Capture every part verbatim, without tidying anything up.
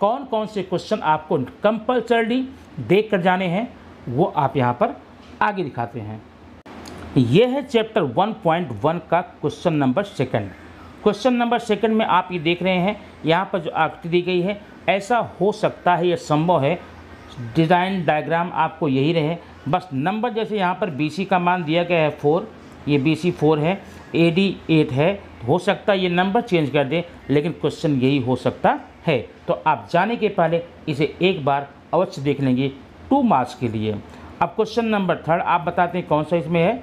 कौन कौन से क्वेश्चन आपको कंपल्सरली देख कर जाने हैं वो आप यहाँ पर आगे दिखाते हैं। ये है चैप्टर वन पॉइंट वन का question number second. Question number second में आप ये देख रहे हैं, यहाँ पर जो आकृति दी गई है ऐसा हो सकता है, यह संभव है, डिज़ाइन डायग्राम आपको यही रहे। बस नंबर जैसे यहाँ पर बी सी का मान दिया गया है फोर, ये बी सी फोर है, ए डी एट है, हो सकता है ये नंबर चेंज कर दे, लेकिन क्वेश्चन यही हो सकता है। तो आप जाने के पहले इसे एक बार अवश्य देख लेंगे टू मार्क्स के लिए। अब क्वेश्चन नंबर थर्ड आप बताते हैं कौन सा इसमें है,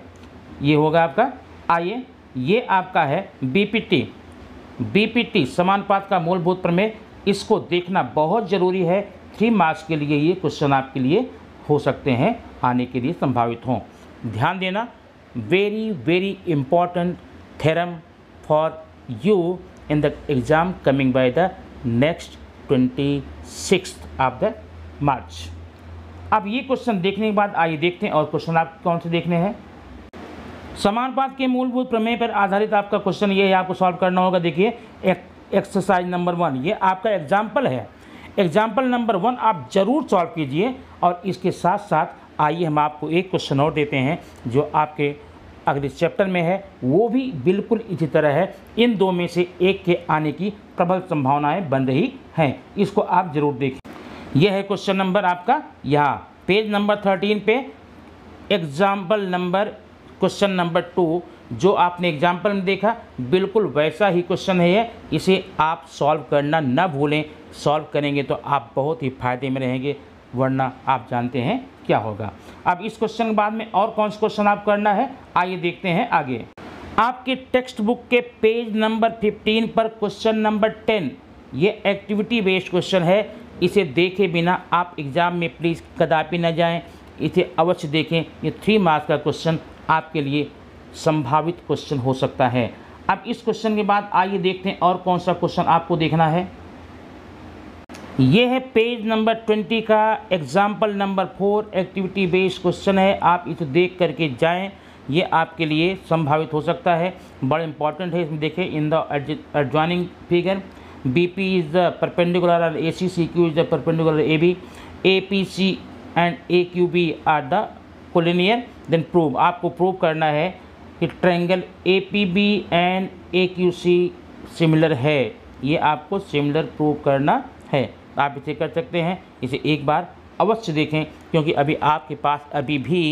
ये होगा आपका, आइए ये आपका है बीपीटी। बीपीटी समानुपात का मूलभूत प्रमेय, इसको देखना बहुत ज़रूरी है, थ्री मार्क्स के लिए ये क्वेश्चन आपके लिए हो सकते हैं, आने के लिए संभावित हों। ध्यान देना, very very important theorem for you in the exam coming by the next twenty six of the March. अब ये क्वेश्चन देखने के बाद आइए देखते हैं और क्वेश्चन आप कौन से देखने हैं। समानुपात के मूलभूत प्रमेय पर आधारित आपका क्वेश्चन ये है, आपको सॉल्व करना होगा। देखिए एक, एक्सरसाइज नंबर वन, ये आपका एग्जाम्पल है। एग्जाम्पल नंबर वन आप ज़रूर सॉल्व कीजिए। और इसके साथ साथ आइए हम आपको एक क्वेश्चन और देते हैं जो आपके अगले चैप्टर में है, वो भी बिल्कुल इसी तरह है। इन दो में से एक के आने की प्रबल संभावनाएँ बन रही हैं, इसको आप ज़रूर देखें। यह है क्वेश्चन नंबर आपका यहाँ पेज नंबर थर्टीन पे, example number question number two, जो आपने एग्जाम्पल में देखा बिल्कुल वैसा ही क्वेश्चन है ये। इसे आप सॉल्व करना ना भूलें, सॉल्व करेंगे तो आप बहुत ही फायदे में रहेंगे, वरना आप जानते हैं क्या होगा। अब इस क्वेश्चन के बाद में और कौन सा क्वेश्चन आप करना है, आइए देखते हैं आगे। आपके टेक्स्ट बुक के पेज नंबर फिफ्टीन पर क्वेश्चन नंबर टेन, ये एक्टिविटी बेस्ड क्वेश्चन है। इसे देखे बिना आप एग्ज़ाम में प्लीज़ कदापि न जाएं, इसे अवश्य देखें। ये थ्री मार्क्स का क्वेश्चन आपके लिए संभावित क्वेश्चन हो सकता है। अब इस क्वेश्चन के बाद आइए देखते हैं और कौन सा क्वेश्चन आपको देखना है। ये है पेज नंबर ट्वेंटी का example number four, activity based question है, आप इसे देख करके जाएँ, ये आपके लिए संभावित हो सकता है, बड़ा इंपॉर्टेंट है। इसमें देखें, in the adjoining figure B P is the perpendicular and A C, C Q is the perpendicular A B, A P C and A Q B are the collinear, then prove। आपको prove करना है कि triangle A P B and A Q C similar है, ये आपको similar prove करना है। आप इसे कर सकते हैं, इसे एक बार अवश्य देखें, क्योंकि अभी आपके पास अभी भी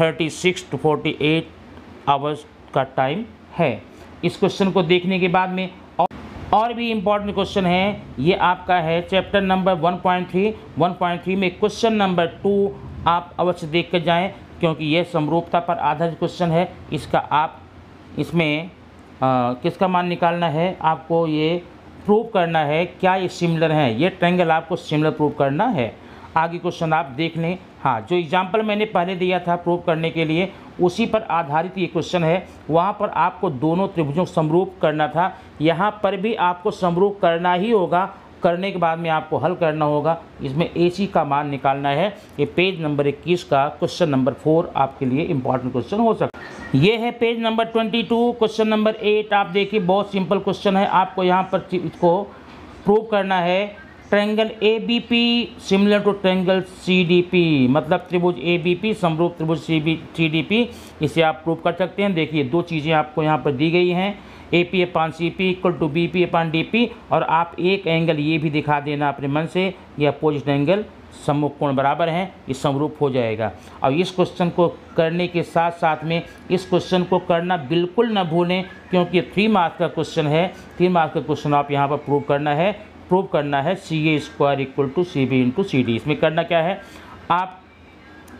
thirty six to forty eight hours का टाइम है। इस क्वेश्चन को देखने के बाद में और भी इम्पॉर्टेंट क्वेश्चन है, ये आपका है chapter number one point three. One point three में क्वेश्चन नंबर टू आप अवश्य देख कर जाएँ, क्योंकि यह समरूपता पर आधारित क्वेश्चन है। इसका आप इसमें आ, किसका मान निकालना है, आपको ये प्रूव करना है क्या ये सिमिलर हैं, ये ट्रायंगल आपको सिमिलर प्रूव करना है। आगे क्वेश्चन आप देख लें। हाँ, जो एग्जाम्पल मैंने पहले दिया था प्रूव करने के लिए, उसी पर आधारित ये क्वेश्चन है। वहाँ पर आपको दोनों त्रिभुजों को समरूप करना था, यहाँ पर भी आपको समरूप करना ही होगा। करने के बाद में आपको हल करना होगा, इसमें A C का मान निकालना है। ये पेज नंबर इक्कीस का क्वेश्चन नंबर फोर आपके लिए इम्पॉर्टेंट क्वेश्चन हो सकता है। ये है page number twenty two, question number eight. आप देखिए बहुत सिंपल क्वेश्चन है, आपको यहाँ पर इसको प्रूव करना है। Triangle A B P similar to triangle C D P, मतलब त्रिभुज A B P समरूप त्रिभुज C D P, इसे आप प्रूव कर सकते हैं। देखिए दो चीज़ें आपको यहाँ पर दी गई हैं, A P upon C P equal to B P upon D P, और आप एक एंगल ये भी दिखा देना अपने मन से, ये अपोजिट एंगल सम्मुख कोण बराबर हैं, ये समरूप हो जाएगा। और इस क्वेश्चन को करने के साथ साथ में इस क्वेश्चन को करना बिल्कुल ना भूलें, क्योंकि थ्री मार्क्स का क्वेश्चन है। थ्री मार्क्स का क्वेश्चन आप यहाँ पर प्रूव करना है, प्रूव करना है C A square equal to C B into C D. इसमें करना क्या है, आप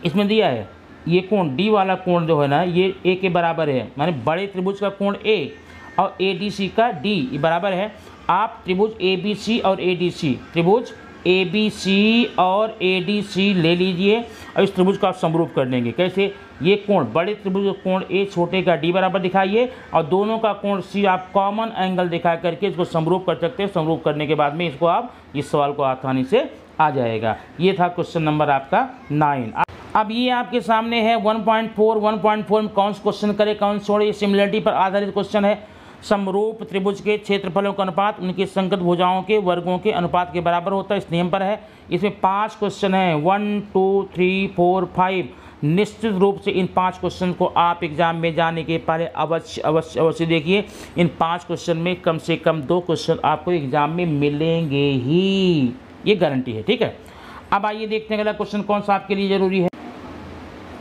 इसमें दिया है ये कोण डी वाला कोण जो है ना, ये ए के बराबर है, माने बड़े त्रिभुज का कोण ए और ए डी सी का डी बराबर है। आप त्रिभुज ए बी सी और ए डी सी, त्रिभुज ए बी सी और ए डी सी ले लीजिए और इस त्रिभुज को आप समरूप कर देंगे। कैसे, ये कोण बड़े त्रिभुज का कोण ए छोटे का डी बराबर दिखाइए और दोनों का कोण सी आप कॉमन एंगल दिखा करके इसको समरूप कर सकते हैं। समरूप करने के बाद में इसको आप, इस सवाल को आसानी से आ जाएगा। ये था क्वेश्चन नंबर आपका नाइन। अब ये आपके सामने है one point four. One point four में कौन से क्वेश्चन करें, कौन छोड़े, ये सिमिलरिटी पर आधारित क्वेश्चन है। समरूप त्रिभुज के क्षेत्रफलों का अनुपात उनकी संगत भुजाओं के वर्गों के अनुपात के बराबर होता है। इस नियम पर है। इसमें पांच क्वेश्चन हैं, one two three four five. निश्चित रूप से इन पांच क्वेश्चन को आप एग्जाम में जाने के पहले अवश्य अवश्य अवश्य देखिए। इन पांच क्वेश्चन में कम से कम दो क्वेश्चन आपको एग्जाम में मिलेंगे ही, ये गारंटी है। ठीक है, अब आइए देखते हैं अगला क्वेश्चन कौन सा आपके लिए ज़रूरी है।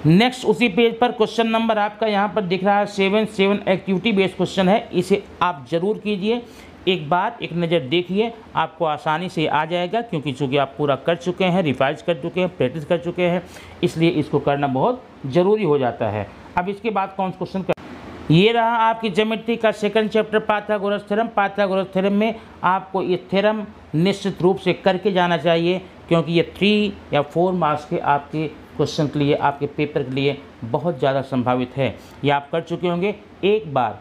नेक्स्ट उसी पेज पर क्वेश्चन नंबर आपका यहाँ पर दिख रहा है seven seven activity based question है। इसे आप ज़रूर कीजिए, एक बार एक नज़र देखिए, आपको आसानी से आ जाएगा, क्योंकि चूँकि आप पूरा कर चुके हैं, रिवाइज कर चुके हैं, प्रैक्टिस कर चुके हैं, इसलिए इसको करना बहुत ज़रूरी हो जाता है। अब इसके बाद कौन सा क्वेश्चन कर, ये रहा आपकी ज्योमेट्री का second chapter Pythagoras theorem. Pythagoras theorem में आपको ये थ्योरम निश्चित रूप से करके जाना चाहिए, क्योंकि ये थ्री या फोर मार्क्स के आपके क्वेश्चन के लिए, आपके पेपर के लिए बहुत ज़्यादा संभावित है। ये आप कर चुके होंगे, एक बार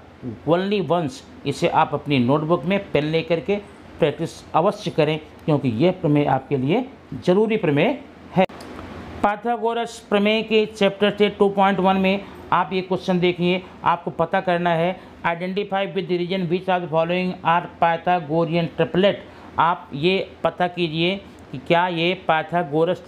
ओनली वंस इसे आप अपनी नोटबुक में पेन ले करके प्रैक्टिस अवश्य करें, क्योंकि यह प्रमेय आपके लिए जरूरी प्रमेय है। पाइथागोरस प्रमेय के चैप्टर से टू पॉइंट वन में आप ये क्वेश्चन देखिए, आपको पता करना है identify with the reason which are following are Pythagorean triplet. आप ये पता कीजिए कि क्या ये पाइथागोरस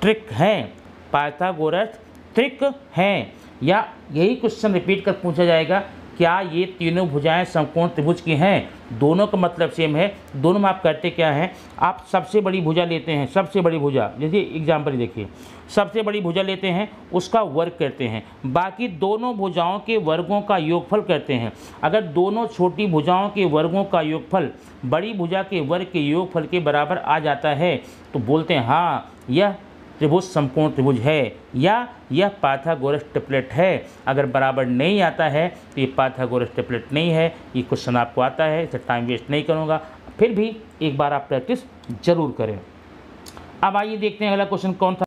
ट्रिक हैं, पाइथागोरस ट्रिक हैं, या यही क्वेश्चन रिपीट कर पूछा जाएगा क्या ये तीनों भुजाएं समकोण त्रिभुज की हैं। दोनों का मतलब सेम है, दोनों में आप करते क्या हैं, आप सबसे बड़ी भुजा लेते हैं, सबसे बड़ी भुजा, जैसे एग्जाम्पल देखिए, सबसे बड़ी भुजा लेते हैं, उसका वर्ग करते हैं, बाकी दोनों भुजाओं के वर्गों का योगफल करते हैं। अगर दोनों छोटी भुजाओं के वर्गों का योगफल बड़ी भुजा के वर्ग के योगफल के बराबर आ जाता है, तो बोलते हैं हाँ यह त्रिभुज समकोण त्रिभुज है, या यह पाइथागोरस ट्रिपलेट है। अगर बराबर नहीं आता है तो ये पाइथागोरस ट्रिपलेट नहीं है। ये क्वेश्चन आपको आता है, इसे टाइम वेस्ट नहीं करूँगा, फिर भी एक बार आप प्रैक्टिस जरूर करें। अब आइए देखते हैं अगला क्वेश्चन कौन था।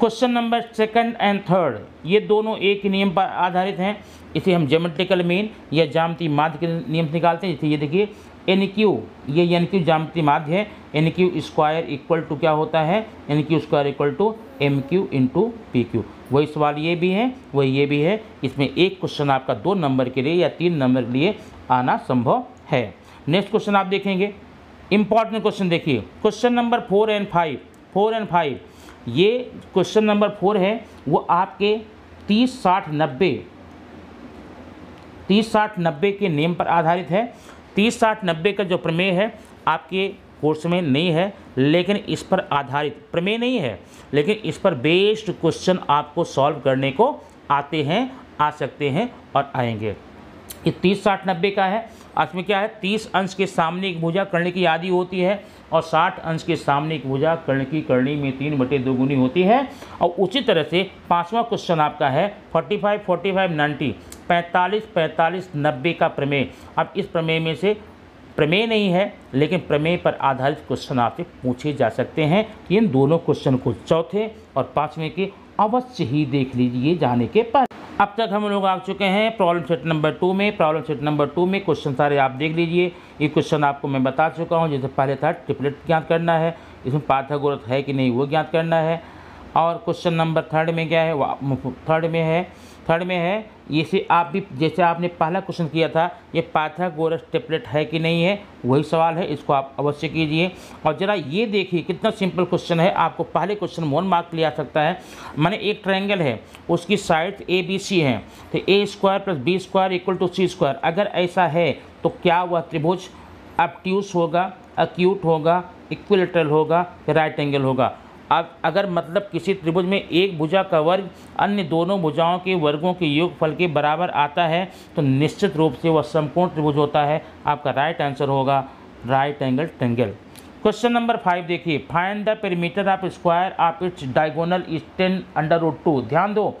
Question number second and third, ये दोनों एक ही नियम पर आधारित हैं। इसे हम ज्योमेट्रिकल मीन या ज्यामितीय माध्य के नियम निकालते हैं। जैसे ये देखिए एन क्यू, ये एन क्यू ज्यामितीय माध्य है। N Q square equal to क्या होता है, N Q square equal to M Q into P Q. वही सवाल ये भी है, वही ये भी है। इसमें एक क्वेश्चन आपका दो नंबर के लिए या तीन नंबर के लिए आना संभव है। नेक्स्ट क्वेश्चन आप देखेंगे, इंपॉर्टेंट क्वेश्चन देखिए, question number four and five four and five ये क्वेश्चन नंबर फोर है, वो आपके तीस साठ नब्बे तीस साठ नब्बे के नियम पर आधारित है। तीस साठ नब्बे का जो प्रमेय है आपके कोर्स में नहीं है, लेकिन इस पर आधारित प्रमेय नहीं है, लेकिन इस पर बेस्ड क्वेश्चन आपको सॉल्व करने को आते हैं, आ सकते हैं और आएंगे। ये तीस साठ नब्बे का है। इसमें क्या है, तीस अंश के सामने एक भुजा कर्ण की आधी होती है और साठ अंश के सामने एक भुजा कर्ण की करणी में तीन बटे दो गुनी होती है। और उसी तरह से पाँचवा क्वेश्चन आपका है forty five forty five ninety पैंतालीस पैंतालीस नब्बे का प्रमेय। अब इस प्रमेय में से प्रमेय नहीं है, लेकिन प्रमेय पर आधारित क्वेश्चन आपसे पूछे जा सकते हैं। इन दोनों क्वेश्चन को चौथे और पाँचवें के अवश्य ही देख लीजिए जाने के बाद। अब तक हम लोग आ चुके हैं प्रॉब्लम सेट नंबर टू में। प्रॉब्लम सेट नंबर टू में क्वेश्चन सारे आप देख लीजिए। ये क्वेश्चन आपको मैं बता चुका हूँ। जैसे पहले था ट्रिपलेट ज्ञात करना है, इसमें पाइथागोरस है कि नहीं वो ज्ञात करना है। और क्वेश्चन नंबर थर्ड में क्या है, थर्ड में है थर्ड में है इसे आप भी जैसे आपने पहला क्वेश्चन किया था, ये पाइथागोरस ट्रिपलेट है कि नहीं है, वही सवाल है, इसको आप अवश्य कीजिए। और ज़रा ये देखिए कितना सिंपल क्वेश्चन है। आपको पहले क्वेश्चन वन मार्क लिया सकता है। माने एक ट्रायंगल है, उसकी साइड ए बी सी है, तो A square plus B square equal to C square. अगर ऐसा है तो क्या वह त्रिभुज ऑब्ट्यूस होगा, एक्यूट होगा, इक्विलैटरल होगा, राइट एंगल होगा। अब अगर मतलब किसी त्रिभुज में एक भुजा का वर्ग अन्य दोनों भुजाओं के वर्गों के योगफल के बराबर आता है, तो निश्चित रूप से वह समकोण त्रिभुज होता है। आपका राइट आंसर होगा right angle triangle. Question number five देखिए, find the perimeter of square of its diagonal is ten under root two. ध्यान दो,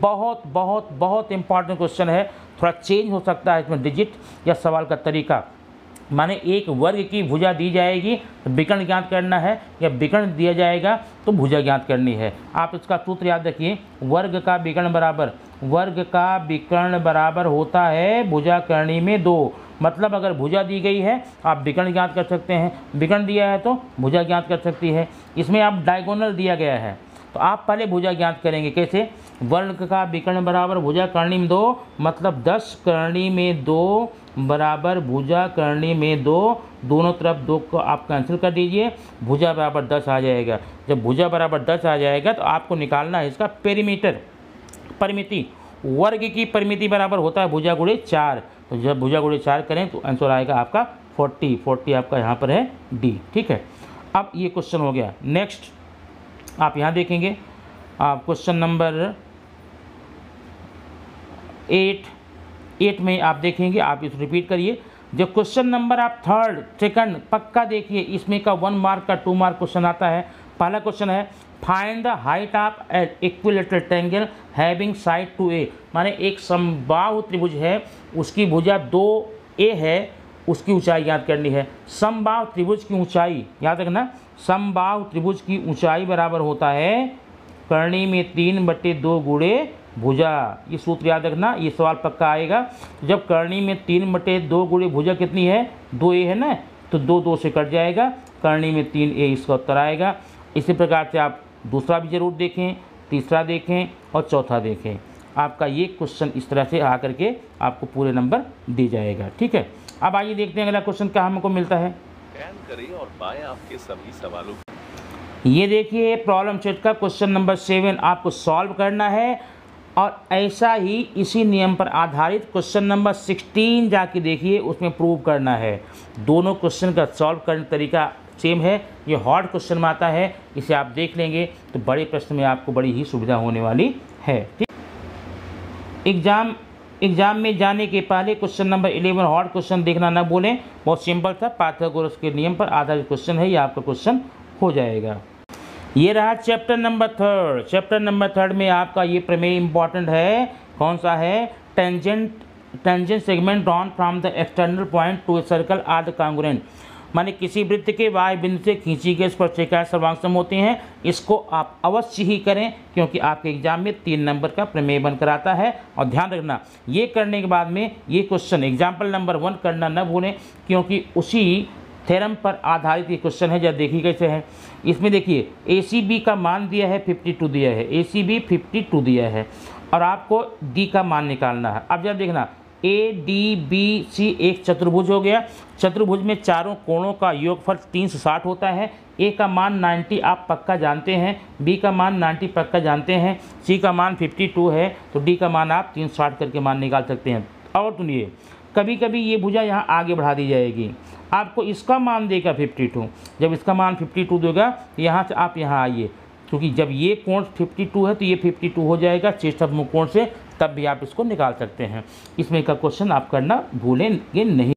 बहुत बहुत बहुत इंपॉर्टेंट क्वेश्चन है। थोड़ा चेंज हो सकता है इसमें डिजिट या सवाल का तरीका। माने एक वर्ग की भुजा दी जाएगी तो विकर्ण ज्ञात करना है, या विकर्ण दिया जाएगा तो भुजा ज्ञात करनी है। आप इसका सूत्र याद रखिए, वर्ग का विकर्ण बराबर वर्ग का विकर्ण बराबर होता है भुजा करणी में दो। मतलब अगर भुजा दी गई है आप विकर्ण ज्ञात कर सकते हैं, विकर्ण दिया है तो भुजा ज्ञात कर सकती है। इसमें आप डायगोनल दिया गया है तो आप पहले भुजा ज्ञात करेंगे। कैसे, वर्ग का विकर्ण बराबर भुजा करणी में दो, मतलब दस करणी में दो बराबर भुजा करनी में दो, दोनों तरफ दो को आप कैंसिल कर दीजिए, भुजा बराबर दस आ जाएगा। जब भुजा बराबर दस आ जाएगा तो आपको निकालना है इसका पेरीमीटर, परिमिति। वर्ग की परिमिति बराबर होता है भुजा गुणे चार, तो जब भुजा गुणे चार करें तो आंसर आएगा आपका फोर्टी। फोर्टी आपका यहाँ पर है डी। ठीक है, अब ये क्वेश्चन हो गया। नेक्स्ट आप यहाँ देखेंगे, आप क्वेश्चन नंबर एट एट में आप देखेंगे, आप इस रिपीट करिए। जब क्वेश्चन नंबर आप थर्ड सेकंड पक्का देखिए, इसमें का वन मार्क का टू मार्क क्वेश्चन आता है। पहला क्वेश्चन है find the height of an equilateral triangle having side two A, माने एक समबाहु त्रिभुज है उसकी भुजा दो ए है, उसकी ऊंचाई याद करनी है। समबाहु त्रिभुज की ऊंचाई याद रखना, समबाहु त्रिभुज की ऊंचाई बराबर होता है करणी में तीन बटे दो गुणे भुजा। ये सूत्र याद रखना, ये सवाल पक्का आएगा। जब करणी में तीन बटे दो गुणे भुजा कितनी है, दो ए है ना, तो दो दो से कट जाएगा, करणी में तीन ए इसका उत्तर आएगा। इसी प्रकार से आप दूसरा भी जरूर देखें, तीसरा देखें और चौथा देखें। आपका ये क्वेश्चन इस तरह से आ करके आपको पूरे नंबर दे जाएगा। ठीक है, अब आइए देखते हैं अगला क्वेश्चन क्या हमको मिलता है। करिए और पाएं आपके सभी सवालों। ये देखिए प्रॉब्लम सेट का क्वेश्चन नंबर सेवन आपको सॉल्व करना है, और ऐसा ही इसी नियम पर आधारित क्वेश्चन नंबर सिक्सटीन जाके देखिए, उसमें प्रूव करना है। दोनों क्वेश्चन का सॉल्व करने तरीका सेम है। ये हॉट क्वेश्चन में आता है, इसे आप देख लेंगे तो बड़े प्रश्न में आपको बड़ी ही सुविधा होने वाली है। एग्जाम एग्जाम में जाने के पहले question number eleven hot question देखना ना भूलें, बहुत सिंपल था, पाइथागोरस के नियम पर आधारित क्वेश्चन है, ये आपका क्वेश्चन हो जाएगा। ये रहा chapter number third. Chapter number third में आपका ये प्रमेय इम्पॉर्टेंट है, कौन सा है, tangent tangent segment drawn from the external point to a circle are the congruent, माने किसी वृत्त के वाय बिंदु से खींची गई स्पर्शिकाएं सर्वांगसम होती हैं। इसको आप अवश्य ही करें क्योंकि आपके एग्जाम में तीन नंबर का प्रमेय बनकर आता है। और ध्यान रखना, ये करने के बाद में ये क्वेश्चन एग्जाम्पल नंबर वन करना न भूलें, क्योंकि उसी थ्योरम पर आधारित ये क्वेश्चन है। जब देखिए कैसे है, इसमें देखिए ए सी बी का मान दिया है बावन दिया है, ए सी बी बावन दिया है, और आपको डी का मान निकालना है। अब जब देखना ए डी बी सी एक चतुर्भुज हो गया, चतुर्भुज में चारों कोणों का योगफल तीन सौ साठ होता है। ए का मान नब्बे आप पक्का जानते हैं, बी का मान नब्बे पक्का जानते हैं, सी का मान बावन है, तो डी का मान आप तीन सौ साठ करके मान निकाल सकते हैं। और सुनिए, कभी कभी ये भुजा यहाँ आगे बढ़ा दी जाएगी, आपको इसका मान देगा बावन। जब इसका मान बावन देगा तो यहाँ से आप यहाँ आइए, क्योंकि जब ये कोण बावन है तो ये बावन हो जाएगा चेष्टाभिमुख कोण से, तब भी आप इसको निकाल सकते हैं। इसमें का क्वेश्चन आप करना भूलेंगे नहीं।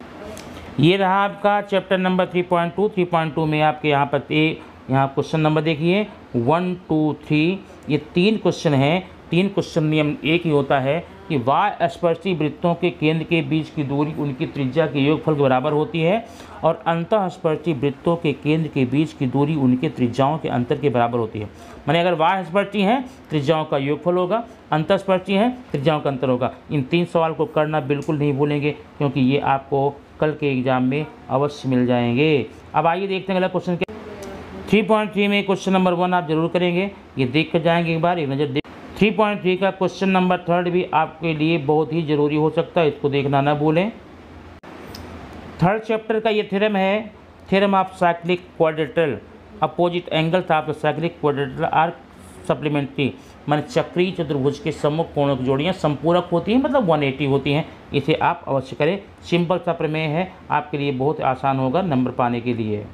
ये रहा आपका chapter number three point two. Three point two में आपके यहाँ पर ए यहाँ क्वेश्चन नंबर देखिए वन टू थ्री, ये तीन क्वेश्चन हैं। तीन क्वेश्चन नियम एक ही होता है कि वाय स्पर्शी वृत्तों के केंद्र के बीच की दूरी उनकी त्रिज्या के योगफल के बराबर होती है, और अंतः स्पर्शी वृत्तों के केंद्र के बीच की दूरी उनके त्रिज्याओं के अंतर के बराबर होती है। माने अगर वाय स्पर्शी हैं त्रिज्याओं का योगफल होगा, अंतः स्पर्शी हैं त्रिज्याओं का अंतर होगा। इन तीन सवाल को करना बिल्कुल नहीं भूलेंगे, क्योंकि ये आपको कल के एग्जाम में अवश्य मिल जाएंगे। अब आइए देखते हैं अगला क्वेश्चन क्या। थ्री पॉइंट थ्री में क्वेश्चन नंबर वन आप जरूर करेंगे, ये देख कर जाएंगे एक बार, एक नज़र। थ्री पॉइंट थ्री का क्वेश्चन नंबर थर्ड भी आपके लिए बहुत ही ज़रूरी हो सकता है, इसको देखना ना भूलें। थर्ड चैप्टर का ये थ्योरम है, theorem of cyclic quadrilateral opposite angles of cyclic quadrilateral are supplementary, माने चक्रीय चतुर्भुज के सम्मुख कोणों की जोड़ियाँ संपूरक होती हैं, मतलब एक सौ अस्सी होती हैं। इसे आप अवश्य करें, सिंपल सा प्रमेय है, आपके लिए बहुत आसान होगा नंबर पाने के लिए।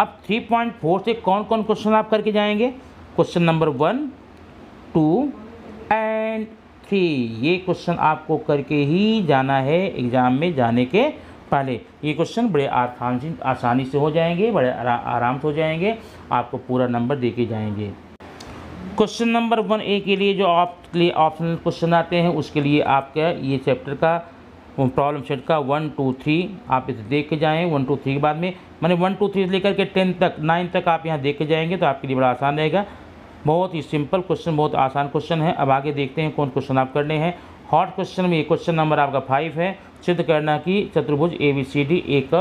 अब थ्री पॉइंट फोर से कौन कौन क्वेश्चन आप करके जाएंगे, question number one two and three, ये क्वेश्चन आपको करके ही जाना है एग्ज़ाम में जाने के पहले। ये क्वेश्चन बड़े आसान से आसानी से हो जाएंगे, बड़े आरा, आराम से हो जाएंगे, आपको पूरा नंबर दे के जाएंगे। क्वेश्चन नंबर वन ए के लिए जो आपके लिए ऑप्शनल क्वेश्चन आते हैं, उसके लिए आपका ये चैप्टर का प्रॉब्लम सेट का वन टू थ्री आप इसे देख के जाएँ। वन टू थ्री के बाद में मैंने वन टू थ्री से लेकर के टेन तक नाइन तक आप यहाँ देख के जाएंगे, तो आपके लिए बड़ा आसान रहेगा। बहुत ही सिंपल क्वेश्चन, बहुत आसान क्वेश्चन है। अब आगे देखते हैं कौन क्वेश्चन आप करने हैं। हॉट क्वेश्चन में ये क्वेश्चन नंबर आपका फाइव है, सिद्ध करना कि चतुर्भुज ए बी सी डी एक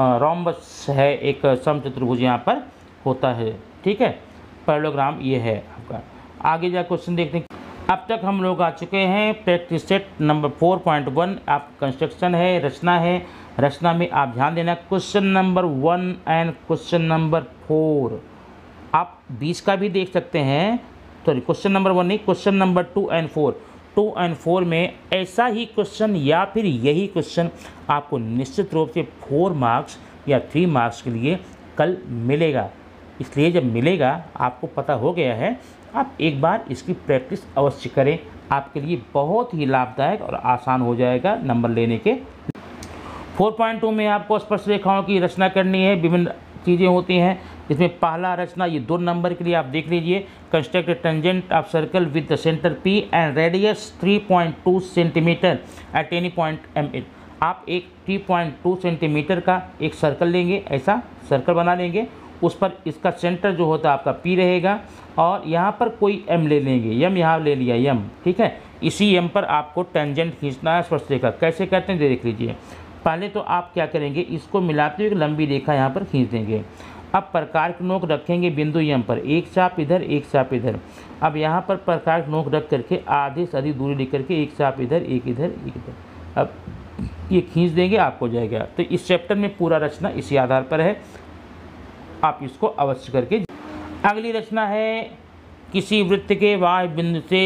रोम्बस है, एक समचतुर्भुज यहाँ पर होता है। ठीक है, पैरेललोग्राम ये है आपका। आगे जा क्वेश्चन देखते हैं। अब तक हम लोग आ चुके हैं practice set number four point one. आप कंस्ट्रक्शन है, रचना है। रचना में आप ध्यान देना question number one and question number four. आप बीस का भी देख सकते हैं, सॉरी क्वेश्चन नंबर वन नहीं, question number two and four two and four में ऐसा ही क्वेश्चन या फिर यही क्वेश्चन आपको निश्चित रूप से फोर मार्क्स या थ्री मार्क्स के लिए कल मिलेगा। इसलिए जब मिलेगा आपको पता हो गया है, आप एक बार इसकी प्रैक्टिस अवश्य करें। आपके लिए बहुत ही लाभदायक और आसान हो जाएगा नंबर लेने के। फोर पॉइंट टू में आपको स्पर्श रेखाओं की रचना करनी है। विभिन्न चीज़ें होती हैं इसमें। पहला रचना, ये दो नंबर के लिए आप देख लीजिए। Construct a tangent of circle with the centre P and radius three point two centimetre at any point M N. आप एक थ्री पॉइंट टू सेंटीमीटर का एक सर्कल लेंगे, ऐसा सर्कल बना लेंगे। उस पर इसका सेंटर जो होता है आपका पी रहेगा और यहाँ पर कोई एम ले लेंगे। एम यहाँ ले लिया एम, ठीक है। इसी एम पर आपको टेंजेंट खींचना है स्पर्श रेखा। कैसे करते हैं देख लीजिए। पहले तो आप क्या करेंगे, इसको मिलाते हुए एक लंबी रेखा यहाँ पर खींच देंगे। अब प्रकार की नोक रखेंगे बिंदु एम पर, एक चाप इधर एक चाप इधर। अब यहाँ पर प्रकार की नोक रख करके आधे से अधिक दूरी लेकर के एक चाप इधर एक इधर एक इधर अब ये खींच देंगे, आपको जाएगा। तो इस चैप्टर में पूरा रचना इसी आधार पर है, आप इसको अवश्य करके। अगली रचना है किसी वृत्त के बाह्य बिंदु से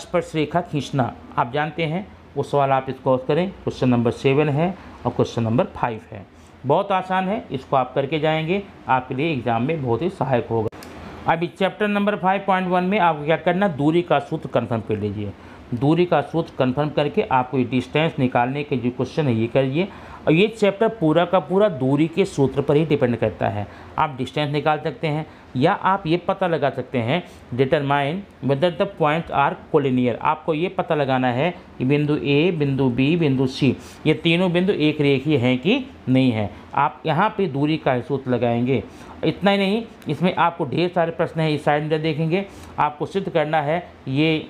स्पर्श रेखा खींचना। आप जानते हैं वो सवाल, आप इसको करें। क्वेश्चन नंबर सेवन है और क्वेश्चन नंबर फाइव है। बहुत आसान है, इसको आप करके जाएंगे, आपके लिए एग्जाम में बहुत ही सहायक होगा। अभी chapter number five point one में आपको क्या करना, दूरी का सूत्र कन्फर्म कर लीजिए। दूरी का सूत्र कन्फर्म करके आपको ये डिस्टेंस निकालने के जो क्वेश्चन है ये करिए। और ये चैप्टर पूरा का पूरा दूरी के सूत्र पर ही डिपेंड करता है। आप डिस्टेंस निकाल सकते हैं या आप ये पता लगा सकते हैं, determine whether the points are collinear. आपको ये पता लगाना है कि बिंदु ए, बिंदु बी, बिंदु सी, ये तीनों बिंदु एक रेखीय हैं कि नहीं है। आप यहाँ पे दूरी का सूत्र लगाएंगे। इतना ही नहीं, इसमें आपको ढेर सारे प्रश्न हैं। इस साइड में देखेंगे, आपको सिद्ध करना है ये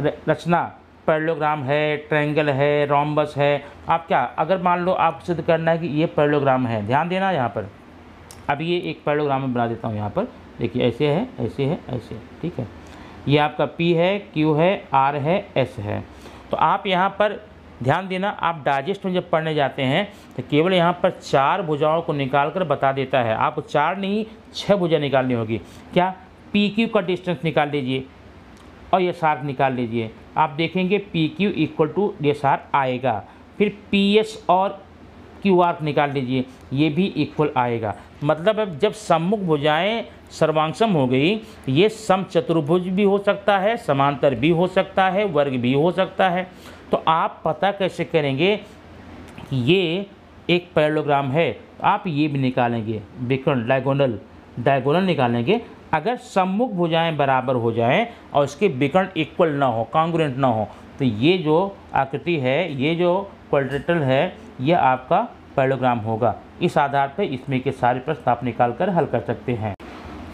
रचना पैरेललोग्राम है, ट्रायंगल है, रोम्बस है। आप क्या, अगर मान लो आप सिद्ध करना है कि ये पैरेललोग्राम है, ध्यान देना यहाँ पर। अब ये एक पैरेललोग्राम में बना देता हूँ। यहाँ पर देखिए, ऐसे है, ऐसे है, ऐसे, ठीक है। ये आपका P है, Q है, R है, S है। तो आप यहाँ पर ध्यान देना, आप डाइजेस्ट में जब पढ़ने जाते हैं तो केवल यहाँ पर चार भुजाओं को निकाल कर बता देता है। आपको चार नहीं, छः भुजा निकालनी होगी। क्या, पी क्यू का डिस्टेंस निकाल लीजिए और ये सार निकाल लीजिए। आप देखेंगे पी क्यू इक्वल टू ये सार आएगा। फिर पी एस और क्यू आर निकाल लीजिए, ये भी इक्वल आएगा। मतलब अब जब सम्मुख भुजाएं सर्वांगसम हो गई, ये सम चतुर्भुज भी हो सकता है, समांतर भी हो सकता है, वर्ग भी हो सकता है। तो आप पता कैसे करेंगे कि ये एक पैरेललोग्राम है, आप ये भी निकालेंगे विकर्ण, डायगोनल, डायगोनल निकालेंगे। अगर सम्मुख भुजाएं बराबर हो जाएं और इसके विकर्ण इक्वल ना हो, कांग्रुएंट ना हो, तो ये जो आकृति है, ये जो क्वाड्रेटल है, यह आपका पैरेललोग्राम होगा। इस आधार पर इसमें के सारे प्रश्न आप निकाल कर हल कर सकते हैं।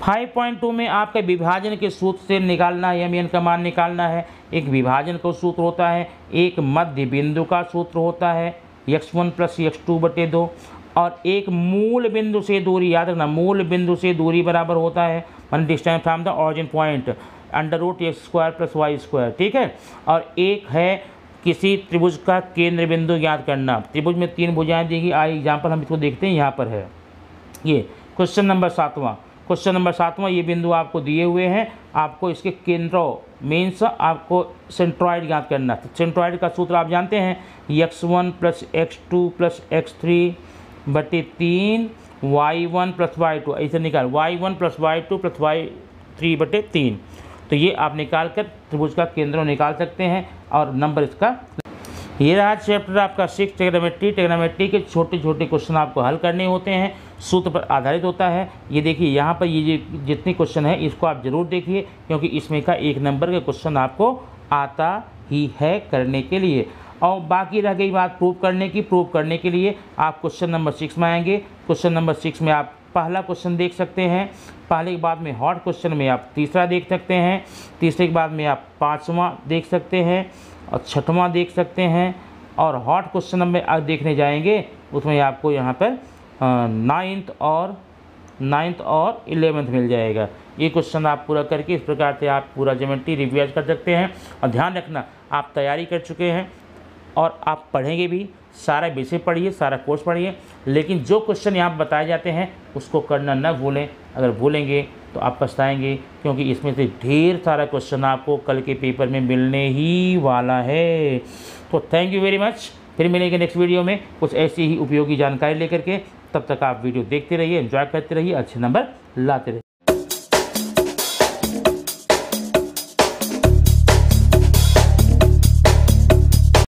फाइव पॉइंट टू में आपके विभाजन के सूत्र से निकालना है, एम एन का मान निकालना है। एक विभाजन का सूत्र होता है, एक मध्य बिंदु का सूत्र होता है X one plus X two बटे दो, और एक मूल बिंदु से दूरी। याद रखना, मूल बिंदु से दूरी बराबर होता है मान distance from the origin point under root X square plus Y square, ठीक है। और एक है किसी त्रिभुज का केंद्र बिंदु ज्ञात करना। त्रिभुज में तीन भुजाएं दी गई। आई एग्जाम्पल हम इसको देखते हैं, यहाँ पर है ये क्वेश्चन नंबर सातवां। क्वेश्चन नंबर सातवां, ये बिंदु आपको दिए हुए हैं, आपको इसके केंद्रों मीन्स आपको सेंट्रॉइड ज्ञात करना। सेंट्रॉइड का सूत्र आप जानते हैं, X one plus X two plus X three बटे तीन Y one plus Y two, ऐसे निकाल Y one plus Y two plus Y three बटे तीन। तो ये आप निकाल कर त्रिभुज का केंद्र निकाल सकते हैं और नंबर इसका। ये रहा चैप्टर आपका सिक्स, ट्रिग्नोमेट्री। ट्रिग्नोमेट्री के छोटे छोटे क्वेश्चन आपको हल करने होते हैं, सूत्र पर आधारित होता है। ये देखिए यहाँ पर ये जितने क्वेश्चन है इसको आप जरूर देखिए, क्योंकि इसमें का एक नंबर के क्वेश्चन आपको आता ही है करने के लिए। और बाकी रह गई बात प्रूव करने की। प्रूव करने के लिए आप क्वेश्चन नंबर सिक्स में आएंगे। क्वेश्चन नंबर सिक्स में आप पहला क्वेश्चन देख सकते हैं, पहले के बाद में हॉट क्वेश्चन में आप तीसरा देख सकते हैं, तीसरे के बाद में आप पाँचवा देख सकते हैं और छठवां देख सकते हैं। और हॉट क्वेश्चन में आप देखने जाएंगे, उसमें आपको यहाँ पर नाइन्थ और नाइन्थ और इलेवेंथ मिल जाएगा। ये क्वेश्चन आप पूरा करके इस प्रकार से आप पूरा ज्योमेट्री रिवाइज कर सकते हैं। और ध्यान रखना आप तैयारी कर चुके हैं और आप पढ़ेंगे भी, सारा विषय पढ़िए, सारा कोर्स पढ़िए, लेकिन जो क्वेश्चन यहाँ बताए जाते हैं उसको करना न भूलें। अगर भूलेंगे तो आप पछताएंगे, क्योंकि इसमें से ढेर सारा क्वेश्चन आपको कल के पेपर में मिलने ही वाला है। तो थैंक यू वेरी मच, फिर मिलेंगे नेक्स्ट वीडियो में कुछ ऐसी ही उपयोगी जानकारी लेकर के। तब तक आप वीडियो देखते रहिए, एंजॉय करते रहिए, अच्छे नंबर लाते रहिए।